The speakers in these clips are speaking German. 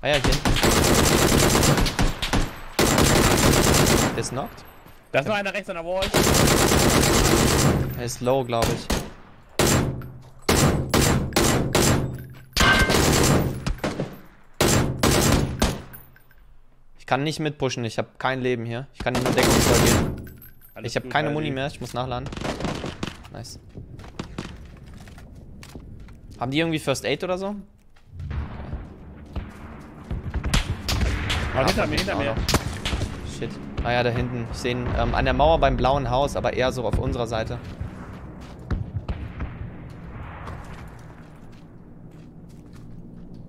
Ah ja, hier. Der ist knocked. Da ist noch einer rechts an der Wall. Er ist low, glaube ich. Ich kann nicht mitpushen, ich habe kein Leben hier. Ich kann nicht mit Deckung vorgehen. Ich habe keine Muni mehr, ich muss nachladen. Nice. Haben die irgendwie First Aid oder so? Okay. Hinter mir, hinter mir. Shit. Ah ja, da hinten. Ich sehe ihn an der Mauer beim blauen Haus, aber eher so auf unserer Seite.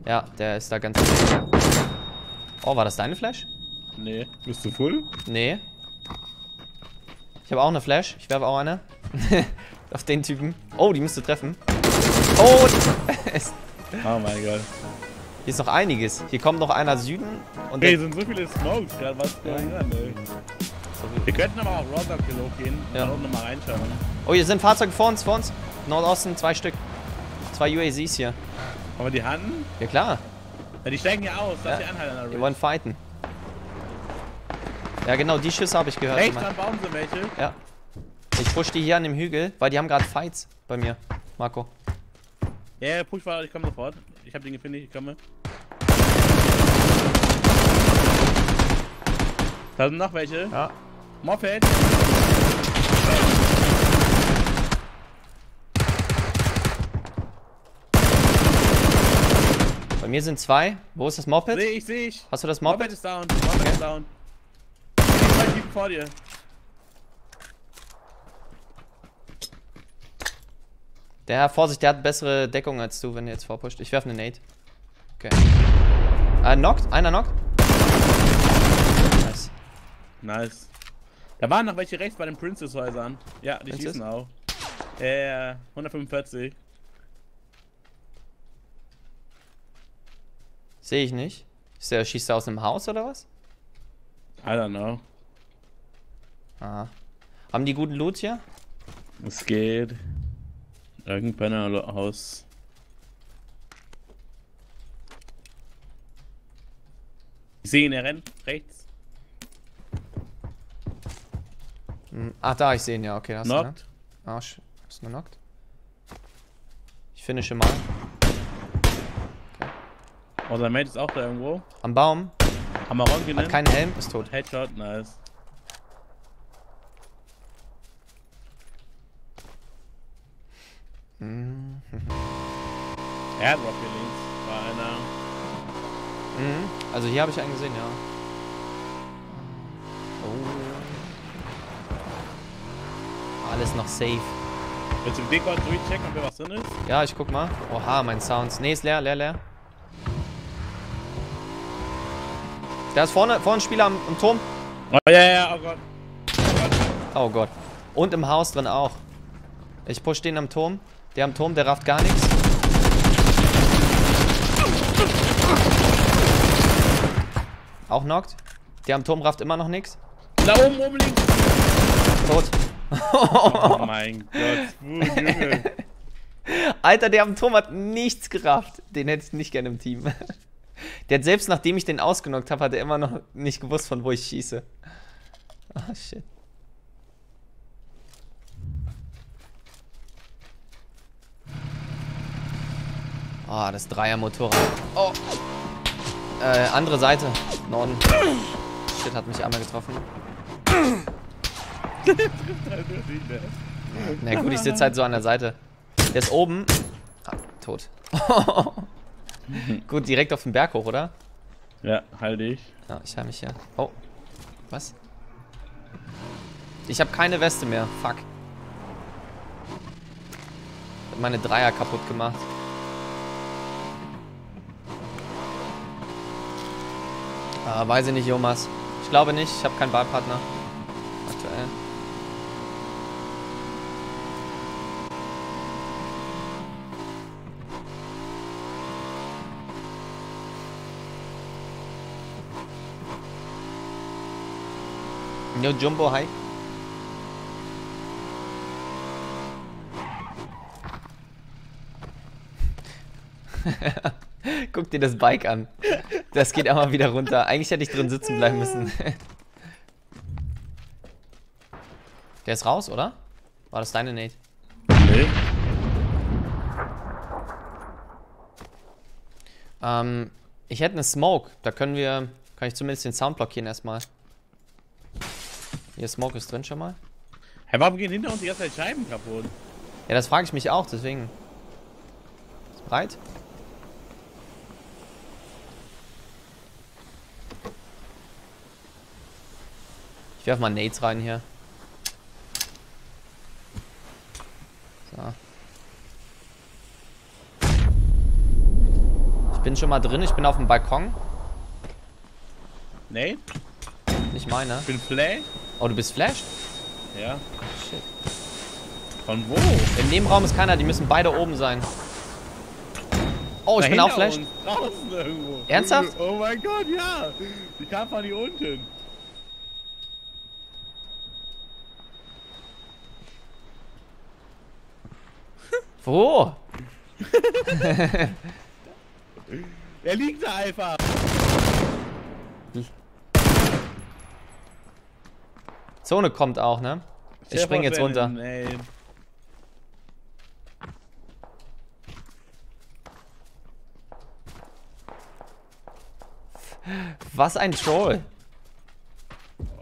Ja, der ist da ganz... Oh, war das deine Flash? Nee. Bist du full? Nee. Ich habe auch eine Flash. Ich werfe auch eine. Auf den Typen. Oh, die müsste treffen. Oh! Oh mein Gott. Hier ist noch einiges. Hier kommt noch einer Süden. Und hey, sind so viele Smokes gerade. Was ist denn dran, ey? Wir könnten aber auch Roadblock hier hochgehen. Ja. Da oben nochmal reinschauen. Oh, hier sind Fahrzeuge vor uns, vor uns. Nordosten, 2 Stück. 2 UAZs hier. Haben wir die Hand? Ja, klar. Ja, die steigen hier aus. Lass die anhalten. An die wollen fighten. Ja, genau, die Schüsse habe ich gehört. Rechts dran bauen sie welche. Ja. Ich push die hier an dem Hügel, weil die haben gerade Fights bei mir. Marco. Ja, yeah, push war, ich komme sofort. Ich habe den gefunden, ich komme. Da sind noch welche. Ja. Moped. Bei mir sind 2. Wo ist das Moped? Seh ich, seh ich. Hast du das Moped? Moped ist down. Moped ist down. Ich bin tief vor dir. Der Herr, Vorsicht, der hat bessere Deckung als du, wenn du jetzt vorpusht. Ich werfe eine Nade. Okay. Knockt? Einer knockt? Nice. Nice. Da waren noch welche rechts bei den Princess-Häusern. Ja, die schießen auch. 145. Sehe ich nicht. Ist der, schießt der aus einem Haus oder was? I don't know. Aha. Haben die guten Loot hier? Es geht. Irgendeiner aus. Ich sehe ihn, er rennt rechts. Ach, da, ich sehe ihn, ja, okay. Hast knocked. Du, ne? Ah, ist nur knocked. Ich finische mal. Okay. Oh, sein Mate ist auch da irgendwo. Am Baum. Amaron genommen. Hat keinen Helm, ist tot. Headshot, nice. Er hat Rocket links, war einer. Also hier habe ich einen gesehen, ja. Oh. Alles noch safe. Willst du im Discord durchchecken, ob da was drin ist? Ja, ich guck mal. Oha, mein Sounds. Ne, ist leer, leer, leer. Da ist vorne ein Spieler am Turm. Oh ja, ja, oh Gott. Oh Gott. Und im Haus drin auch. Ich push den am Turm. Der am Turm, der rafft gar nichts. Auch knockt. Der am Turm rafft immer noch nichts. Da oben, oben links. Tot. Oh mein Gott. Junge. Alter, der am Turm hat nichts gerafft. Den hätte ich nicht gerne im Team. Der hat selbst, nachdem ich den ausgenockt habe, hat er immer noch nicht gewusst, von wo ich schieße. Oh, shit. Oh, das 3er-Motorrad. Oh. Andere Seite. Norden. Shit, hat mich einmal getroffen. Na gut, ich sitze halt so an der Seite. Der ist oben. Ah, tot. Gut, direkt auf den Berg hoch, oder? Ja, halte ich. Ja, ich heile mich hier. Oh. Was? Ich habe keine Weste mehr. Fuck. Ich hab meine 3er kaputt gemacht. Weiß ich nicht, Jomas. Ich glaube nicht, ich habe keinen Ballpartner. Aktuell. Yo, Jumbo, hi. Guck dir das Bike an. Das geht auch mal wieder runter. Eigentlich hätte ich drin sitzen bleiben müssen. Der ist raus, oder? War das deine Nate? Nee. Ich hätte eine Smoke. Da können wir... Kann ich zumindest den Sound blockieren erstmal. Hier, Smoke ist drin schon mal. Hey, warum gehen hinter uns die ganze Zeit Scheiben kaputt? Ja, das frage ich mich auch, deswegen. Ist breit? Ich werfe mal Nades rein hier. So. Ich bin schon mal drin, ich bin auf dem Balkon. Nate? Nicht meine. Ich bin Play. Oh, du bist flashed? Ja. Shit. Von wo? Im Nebenraum ist keiner, die müssen beide oben sein. Oh, ich bin auch flashed. Ernsthaft? Oh mein Gott, ja. Die kam von hier unten. Wo? Er liegt da einfach. Zone kommt auch, ne? Ich spring jetzt runter. Was ein Troll.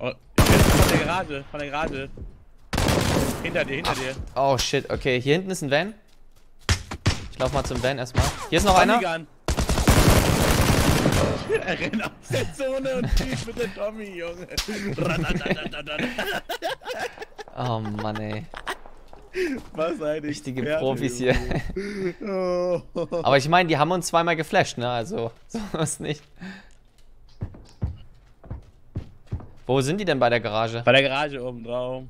Oh, von der Garage. Hinter dir. Oh shit, okay. Hier hinten ist ein Van. Ich lauf mal zum Van erstmal. Hier ist noch einer. Er rennt aus der Zone und schießt mit der Tommy, Junge. Oh Mann, ey. Was eigentlich? Richtige Profis hier. Oh. Aber ich meine, die haben uns zweimal geflasht, ne? Also, so was nicht. Wo sind die denn bei der Garage? Bei der Garage oben drauf.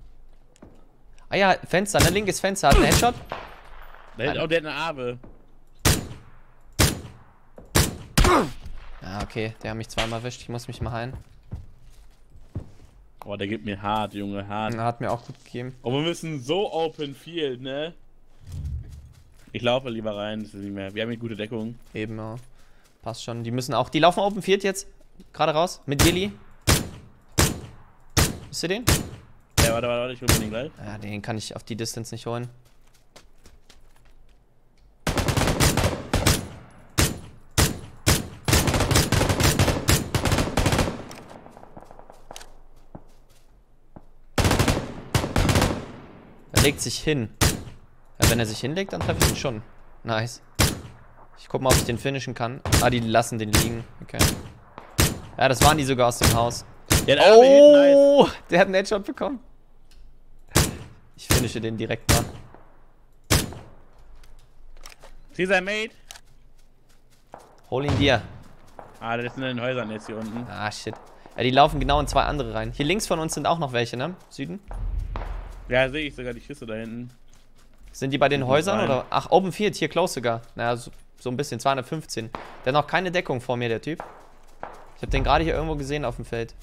Ah ja, Fenster, ne? Linkes Fenster. Hat einen Headshot? Der hat eine Abe. Ah, okay, der hat mich zweimal erwischt, ich muss mich mal heilen. Boah, der gibt mir hart, Junge, hart. Ja, hat mir auch gut gegeben. Und wir müssen so open field, ne? Ich laufe lieber rein, das ist nicht mehr. Wir haben hier gute Deckung. Eben, ja. Passt schon, die müssen auch. Die laufen open field jetzt, gerade raus, mit Dilly. Wisst ihr den? Ja, warte, ich hol mir den gleich. Ja, den kann ich auf die Distance nicht holen. Legt sich hin. Ja, wenn er sich hinlegt, dann treffe ich ihn schon. Nice. Ich guck mal, ob ich den finishen kann. Ah, die lassen den liegen. Okay. Ja, das waren die sogar aus dem Haus. Oh, nice. Der hat einen Headshot bekommen. Ich finische den direkt mal. She's a mate. Hol ihn dir. Ah, das sind in den Häusern jetzt hier unten. Ah, shit. Ja, die laufen genau in zwei andere rein. Hier links von uns sind auch noch welche, ne? Süden. Ja, sehe ich sogar die Schüsse da hinten. Sind die bei den Häusern oder? Ach, Open Field, hier close sogar. Naja, so ein bisschen, 215. Der hat noch keine Deckung vor mir, der Typ. Ich habe den gerade hier irgendwo gesehen auf dem Feld.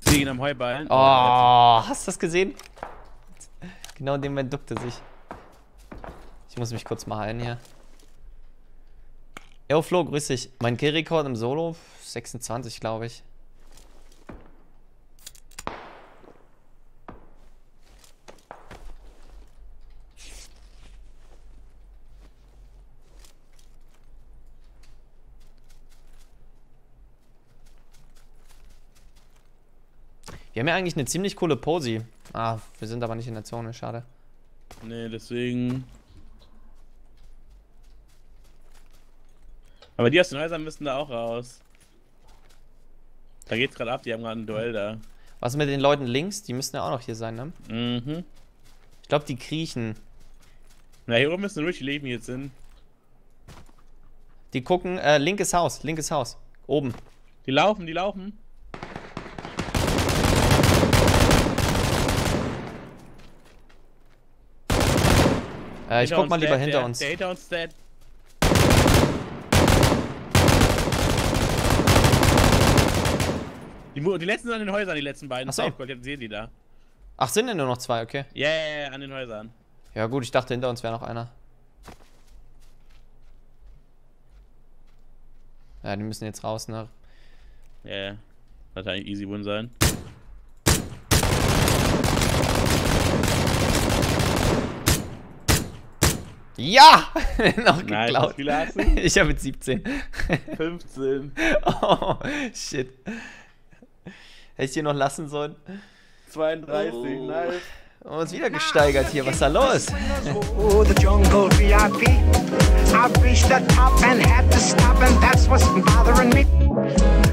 Sie gehen am Heuballen. Oh, hast du das gesehen? Genau in dem Moment duckte sich. Ich muss mich kurz mal heilen hier. Yo, Flo, grüß dich. Mein Killrekord im Solo, 26, glaube ich. Wir haben ja eigentlich eine ziemlich coole Posi. Ah, wir sind aber nicht in der Zone, schade. Nee, deswegen. Aber die aus den Häusern müssen da auch raus. Da geht's gerade ab, die haben gerade ein Duell da. Was mit den Leuten links? Die müssen ja auch noch hier sein, ne? Mhm. Ich glaube, die kriechen. Na, hier oben müssen ruhig die Leben jetzt hin. Die gucken, linkes Haus. Oben. Die laufen. Ich guck mal lieber hinter uns. Hinter uns. Die letzten sind an den Häusern, die letzten beiden. Achso. Jetzt sehen die da. Ach, sind denn nur noch zwei, okay. Ja, yeah, an den Häusern. Ja gut, ich dachte hinter uns wäre noch einer. Ja, die müssen jetzt raus nach. Ja, wird eigentlich easy win sein. Ja! Noch geklaut. Wie viele hast du? Ich habe mit 17. 15. Oh, shit. Hätte ich dir noch lassen sollen? 32, oh. Nice. Haben uns wieder gesteigert hier, was ist da los? Oh, the jungle VIP. I reached the top and had to stop and that's what's bothering me.